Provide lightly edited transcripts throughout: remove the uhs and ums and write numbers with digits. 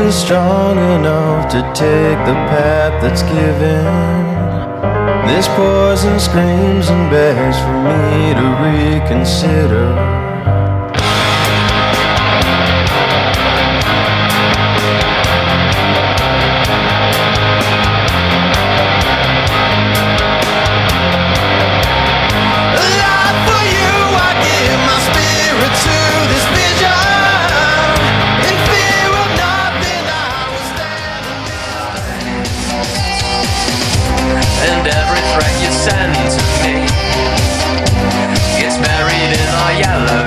feel strong enough to take the path that's given. This poison screams and begs for me to reconsider. And every threat you send to me gets buried in our yellow.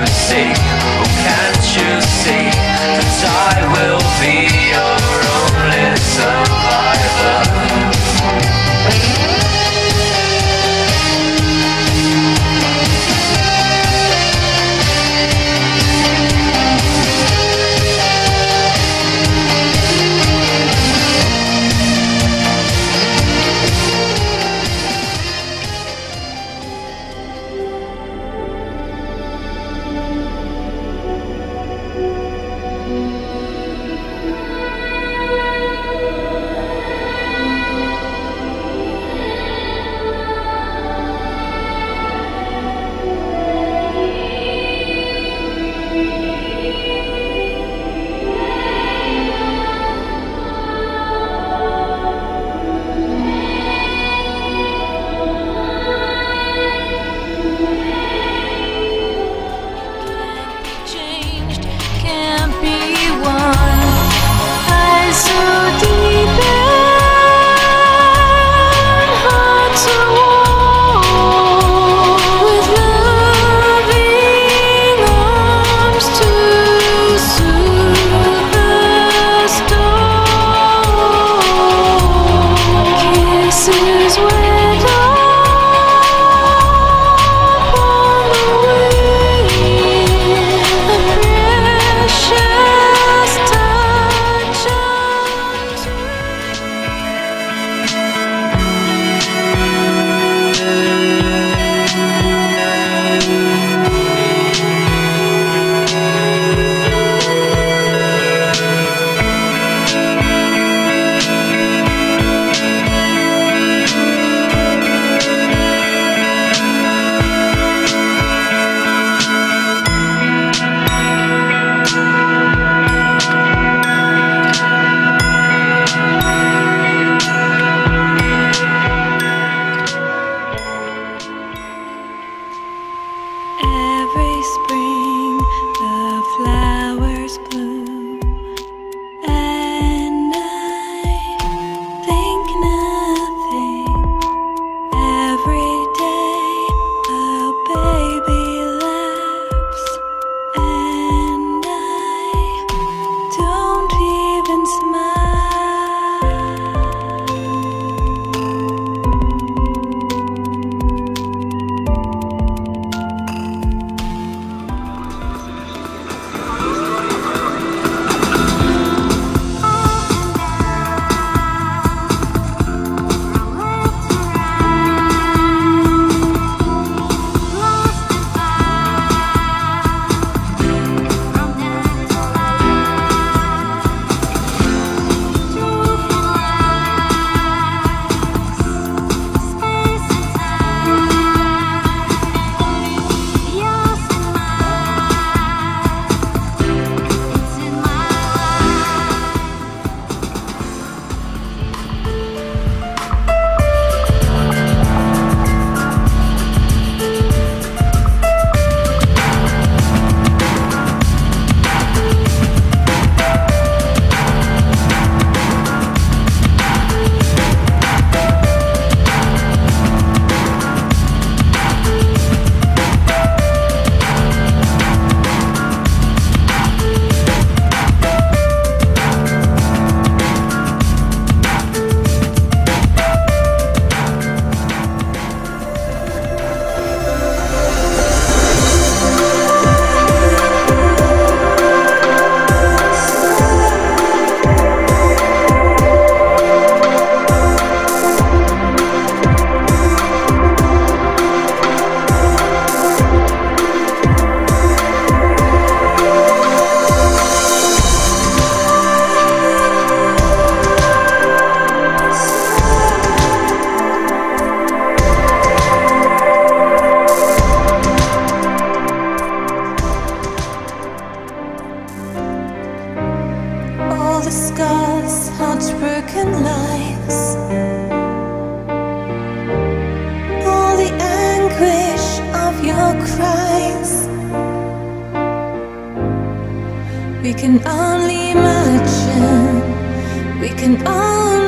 We can only imagine. We can only